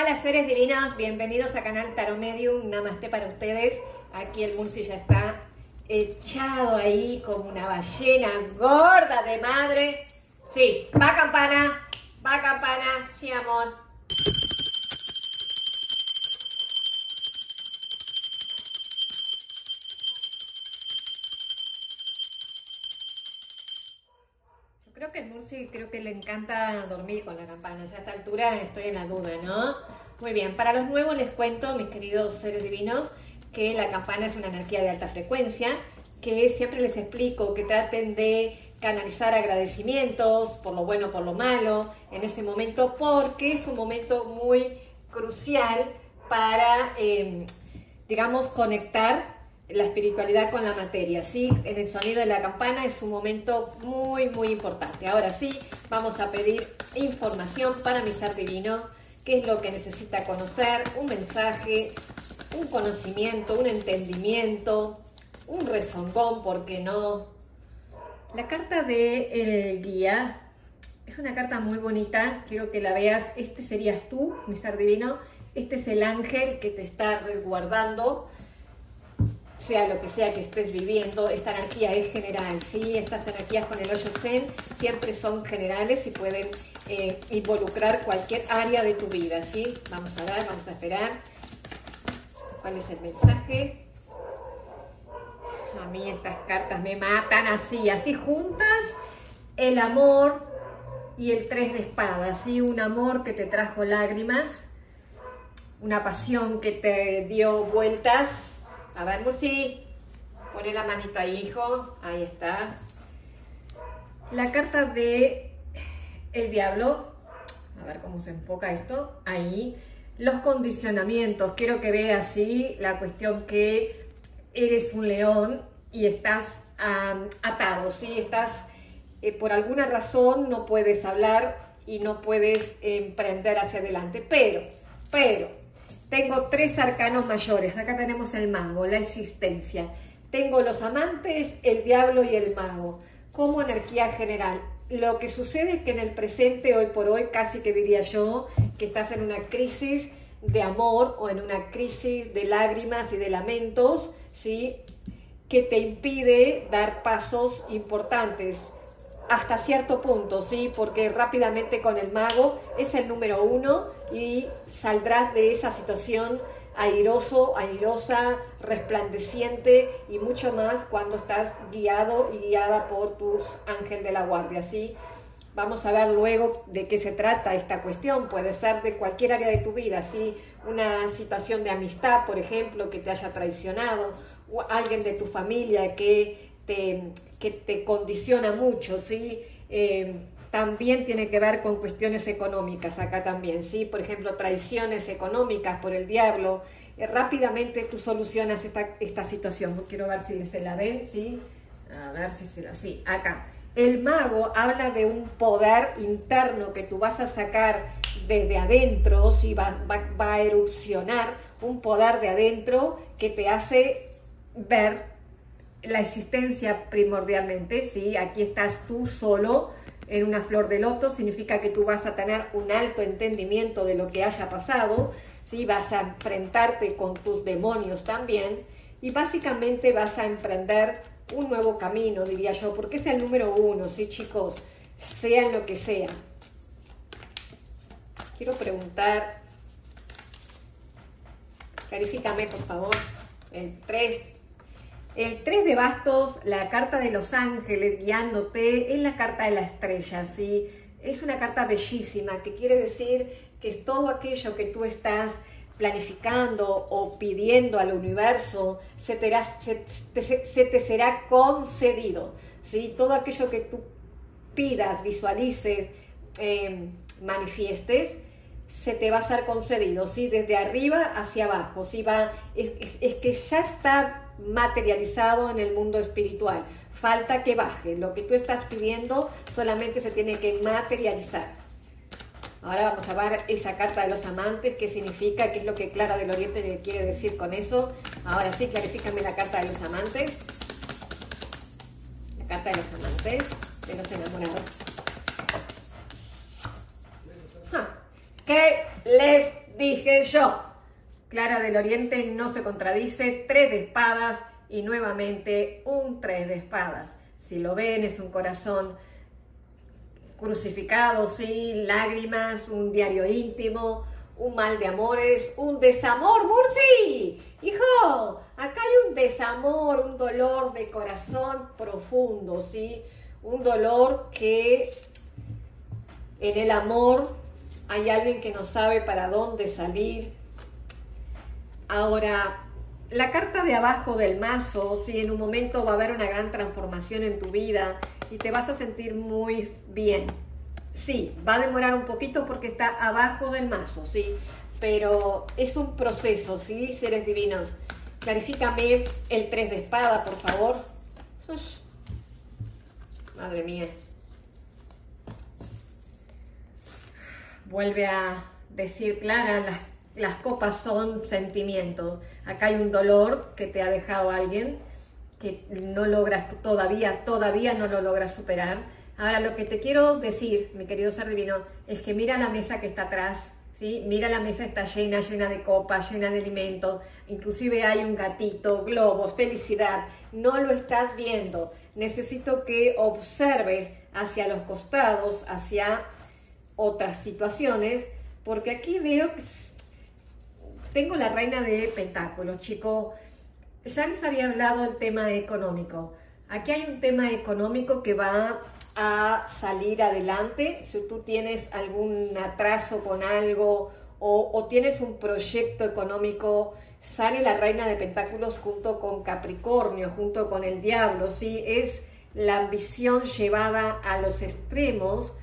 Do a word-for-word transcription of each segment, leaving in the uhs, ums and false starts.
Hola seres divinos, bienvenidos a Canal Tarot Medium, Namasté para ustedes. Aquí el Murci ya está echado ahí como una ballena gorda de madre. Sí, va campana, va campana, sí amor. Creo que el Murci, creo que le encanta dormir con la campana. Ya a esta altura estoy en la duda, ¿no? Muy bien, para los nuevos les cuento, mis queridos seres divinos, que la campana es una energía de alta frecuencia, que siempre les explico que traten de canalizar agradecimientos por lo bueno, por lo malo, en ese momento, porque es un momento muy crucial para, eh, digamos, conectar la espiritualidad con la materia, ¿sí? En el sonido de la campana es un momento muy, muy importante. Ahora sí, vamos a pedir información para mi ser divino, qué es lo que necesita conocer, un mensaje, un conocimiento, un entendimiento, un rezongón, ¿por qué no? La carta del guía es una carta muy bonita, quiero que la veas. Este serías tú, mi ser divino, este es el ángel que te está resguardando, sea lo que sea que estés viviendo. Esta energía es general, ¿sí? Estas energías con el hoyo zen siempre son generales y pueden eh, involucrar cualquier área de tu vida, ¿sí? Vamos a ver, vamos a esperar. ¿Cuál es el mensaje? A mí estas cartas me matan así, así juntas. El amor y el tres de espadas, ¿sí? Un amor que te trajo lágrimas, una pasión que te dio vueltas. A ver, Murci, poné la manito ahí, hijo. Ahí está. La carta de el diablo. A ver cómo se enfoca esto. Ahí. Los condicionamientos. Quiero que veas, ¿sí? La cuestión que eres un león y estás um, atado, ¿sí? Estás, eh, por alguna razón, no puedes hablar y no puedes emprender hacia adelante. Pero, pero... tengo tres arcanos mayores. Acá tenemos el mago, la existencia. Tengo los amantes, el diablo y el mago. Como energía general. Lo que sucede es que en el presente, hoy por hoy, casi que diría yo, que estás en una crisis de amor o en una crisis de lágrimas y de lamentos, ¿sí? Que te impide dar pasos importantes. Hasta cierto punto, ¿sí? Porque rápidamente con el mago es el número uno y saldrás de esa situación airoso, airosa, resplandeciente y mucho más cuando estás guiado y guiada por tus ángel de la guardia, ¿sí? Vamos a ver luego de qué se trata esta cuestión. Puede ser de cualquier área de tu vida, ¿sí? Una situación de amistad, por ejemplo, que te haya traicionado, o alguien de tu familia que... Te, que te condiciona mucho, ¿sí? Eh, también tiene que ver con cuestiones económicas acá también, ¿sí? Por ejemplo, traiciones económicas por el diablo. Eh, rápidamente tú solucionas esta, esta situación. Quiero ver si se la ven, ¿sí? A ver si se la... Sí, acá. El mago habla de un poder interno que tú vas a sacar desde adentro, ¿sí? Va, va, va a erupcionar un poder de adentro que te hace ver la existencia primordialmente, ¿sí? Aquí estás tú solo en una flor de loto, significa que tú vas a tener un alto entendimiento de lo que haya pasado, ¿sí? Vas a enfrentarte con tus demonios también y básicamente vas a emprender un nuevo camino, diría yo, porque es el número uno, ¿sí, chicos? Sea lo que sea. Quiero preguntar, clarifícame por favor, el tres. El tres de bastos, la carta de los ángeles guiándote, es la carta de la estrella, ¿sí? Es una carta bellísima que quiere decir que es todo aquello que tú estás planificando o pidiendo al universo, se te, se, se, se te será concedido, ¿sí? Todo aquello que tú pidas, visualices, eh, manifiestes, se te va a ser concedido, ¿sí? Desde arriba hacia abajo, ¿sí? Va, es, es, es que ya está materializado en el mundo espiritual. Falta que baje. Lo que tú estás pidiendo solamente se tiene que materializar. Ahora vamos a ver esa carta de los amantes. ¿Qué significa? ¿Qué es lo que Clara del Oriente le quiere decir con eso? Ahora sí, clarifícame la carta de los amantes. La carta de los amantes, de los enamorados. ¿Qué les dije yo. Clara del Oriente no se contradice, tres de espadas y nuevamente un tres de espadas. Si lo ven, es un corazón crucificado, sí, lágrimas, un diario íntimo, un mal de amores, un desamor, Mursi, hijo, acá hay un desamor, un dolor de corazón profundo, sí, un dolor que en el amor hay alguien que no sabe para dónde salir. Ahora, la carta de abajo del mazo, sí, en un momento va a haber una gran transformación en tu vida y te vas a sentir muy bien. Sí, va a demorar un poquito porque está abajo del mazo, sí, pero es un proceso, sí, seres divinos. Clarifícame el tres de espada, por favor. Uf, madre mía. Vuelve a decir, Clara, las, las copas son sentimientos. Acá hay un dolor que te ha dejado alguien que no logras todavía, todavía no lo logras superar. Ahora, lo que te quiero decir, mi querido ser divino, es que mira la mesa que está atrás, ¿sí? Mira, la mesa está llena, llena de copas, llena de alimentos. Inclusive hay un gatito, globos, felicidad. No lo estás viendo. Necesito que observes hacia los costados, hacia otras situaciones, porque aquí veo que tengo la reina de pentáculos, chicos. Ya les había hablado del tema económico. Aquí hay un tema económico que va a salir adelante. Si tú tienes algún atraso con algo o, o tienes un proyecto económico, sale la reina de pentáculos junto con Capricornio, junto con el diablo, ¿sí? Es la ambición llevada a los extremos,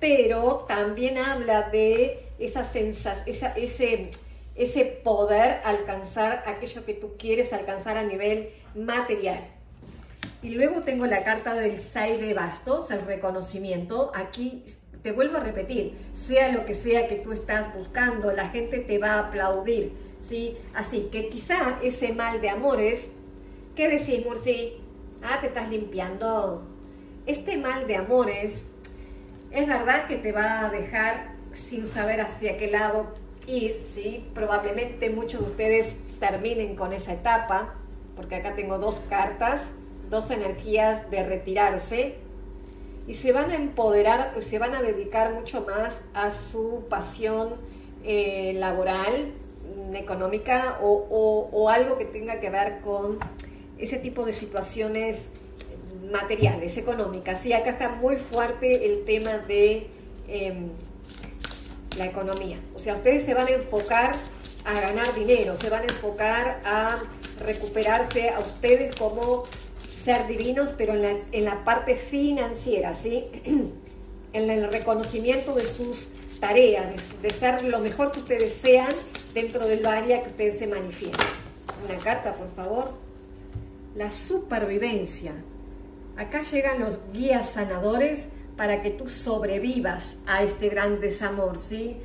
pero también habla de esa sensación, esa, ese, ese poder alcanzar aquello que tú quieres alcanzar a nivel material. Y luego tengo la carta del seis de bastos, el reconocimiento. Aquí te vuelvo a repetir, sea lo que sea que tú estás buscando, la gente te va a aplaudir, ¿sí? Así que quizá ese mal de amores, ¿qué decís, Mursi? Ah, te estás limpiando. Este mal de amores, es verdad que te va a dejar sin saber hacia qué lado ir, ¿sí? Probablemente muchos de ustedes terminen con esa etapa, porque acá tengo dos cartas, dos energías de retirarse, y se van a empoderar y se van a dedicar mucho más a su pasión eh, laboral, económica o, o, o algo que tenga que ver con ese tipo de situaciones materiales, económicas. Sí, acá está muy fuerte el tema de eh, la economía. O sea, ustedes se van a enfocar a ganar dinero, se van a enfocar a recuperarse a ustedes como ser divinos, pero en la, en la parte financiera, ¿sí? En el reconocimiento de sus tareas, de, de ser lo mejor que ustedes sean dentro del área que ustedes se manifiestan. Una carta, por favor. La supervivencia. Acá llegan los guías sanadores para que tú sobrevivas a este gran desamor, ¿sí?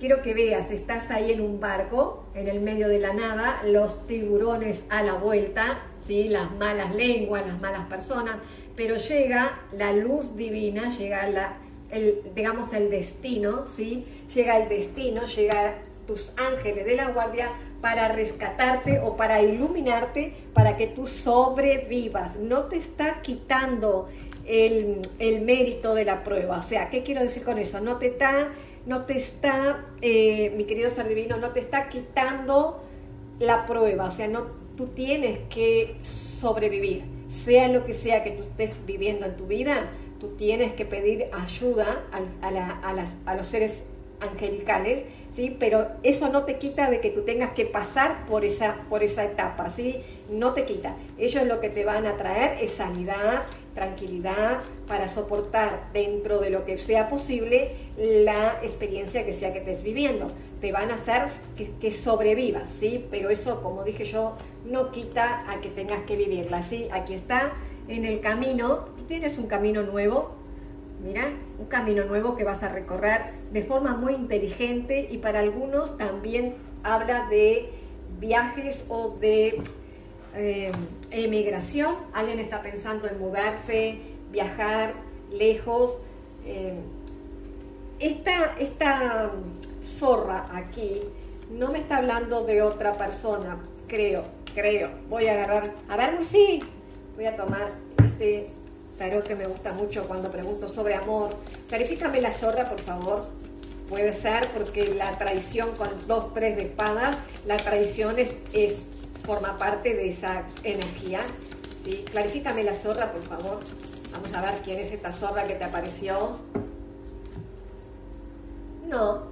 Quiero que veas, estás ahí en un barco, en el medio de la nada, los tiburones a la vuelta, ¿sí? Las malas lenguas, las malas personas, pero llega la luz divina, llega la, el, digamos el destino, ¿sí? Llega el destino, llega tus ángeles de la guardia para rescatarte o para iluminarte, para que tú sobrevivas. No te está quitando el, el mérito de la prueba. O sea, ¿qué quiero decir con eso? No te está... no te está, eh, mi querido ser divino, no te está quitando la prueba. O sea, no, tú tienes que sobrevivir. Sea lo que sea que tú estés viviendo en tu vida, tú tienes que pedir ayuda a, a, la, a, las, a los seres angelicales, ¿sí? Pero eso no te quita de que tú tengas que pasar por esa, por esa etapa, ¿sí? No te quita. Ellos lo que te van a traer es sanidad, tranquilidad, para soportar dentro de lo que sea posible la experiencia que sea que estés viviendo. Te van a hacer que, que sobrevivas, ¿sí? Pero eso, como dije yo, no quita a que tengas que vivirla, ¿sí? Aquí está, en el camino, tú tienes un camino nuevo, mira, un camino nuevo que vas a recorrer de forma muy inteligente, y para algunos también habla de viajes o de Eh, emigración. Alguien está pensando en mudarse, viajar lejos. Eh, esta, esta zorra aquí no me está hablando de otra persona, creo, creo. Voy a agarrar, a ver, sí, voy a tomar este tarot que me gusta mucho cuando pregunto sobre amor. Clarifícame la zorra, por favor. Puede ser, porque la traición con dos, tres de espadas, la traición es, es, forma parte de esa energía, ¿sí? Clarifícame la zorra, por favor. Vamos a ver quién es esta zorra que te apareció. No,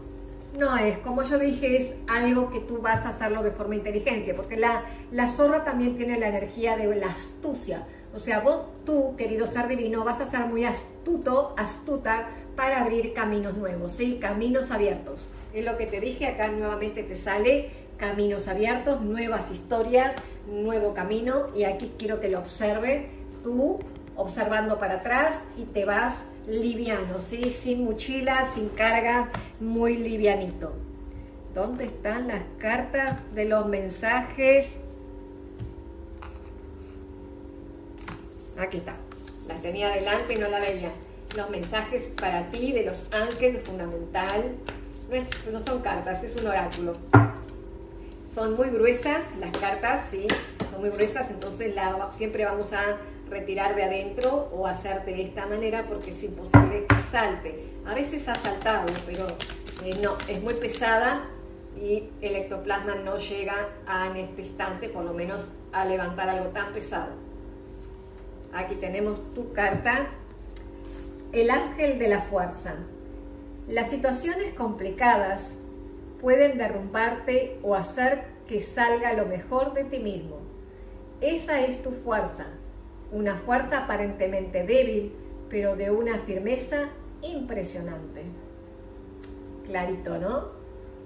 no es, como yo dije, es algo que tú vas a hacerlo de forma inteligente, porque la, la zorra también tiene la energía de la astucia. O sea, vos, tú, querido ser divino, vas a ser muy astuto, astuta, para abrir caminos nuevos, ¿sí? Caminos abiertos. Es lo que te dije, acá nuevamente te sale caminos abiertos, nuevas historias, nuevo camino. Y aquí quiero que lo observe, tú, observando para atrás, y te vas liviano, ¿sí? Sin mochila, sin carga, muy livianito. ¿Dónde están las cartas de los mensajes? Aquí está, la tenía adelante y no la veía. Los mensajes para ti de los ángeles, fundamental. No, es, no son cartas, es un oráculo. Son muy gruesas las cartas, sí, son muy gruesas, entonces la, siempre vamos a retirar de adentro o hacer de esta manera porque es imposible que salte. A veces ha saltado, pero eh, no, es muy pesada y el ectoplasma no llega a, en este instante, por lo menos, a levantar algo tan pesado. Aquí tenemos tu carta, el ángel de la fuerza. Las situaciones complicadas pueden derrumbarte o hacer que salga lo mejor de ti mismo. Esa es tu fuerza, una fuerza aparentemente débil, pero de una firmeza impresionante. Clarito, ¿no?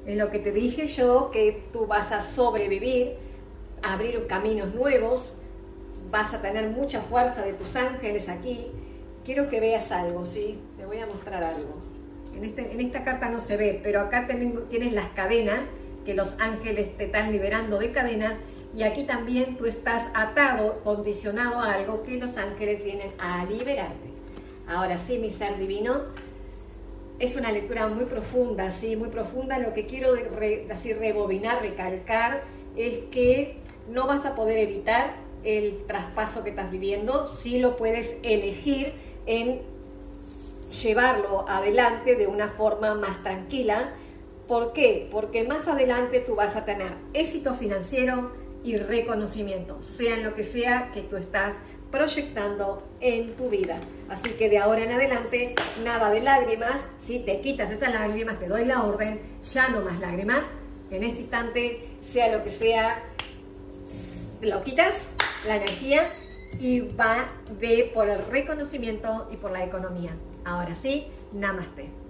En lo que te dije yo, que tú vas a sobrevivir, abrir caminos nuevos. Vas a tener mucha fuerza de tus ángeles aquí. Quiero que veas algo, ¿sí? Te voy a mostrar algo. En, este, en esta carta no se ve, pero acá tenés, tienes las cadenas, que los ángeles te están liberando de cadenas. Y aquí también tú estás atado, condicionado a algo que los ángeles vienen a liberarte. Ahora sí, mi ser divino, es una lectura muy profunda, ¿sí? Muy profunda. Lo que quiero re, así rebobinar, recalcar, es que no vas a poder evitar el traspaso que estás viviendo, si lo puedes elegir en llevarlo adelante de una forma más tranquila. ¿Por qué? Porque más adelante tú vas a tener éxito financiero y reconocimiento, sea en lo que sea que tú estás proyectando en tu vida. Así que de ahora en adelante, nada de lágrimas, si te quitas estas lágrimas, te doy la orden, ya no más lágrimas, en este instante, sea lo que sea, lo quitas, la energía, y va, ve por el reconocimiento y por la economía. Ahora sí, Namasté.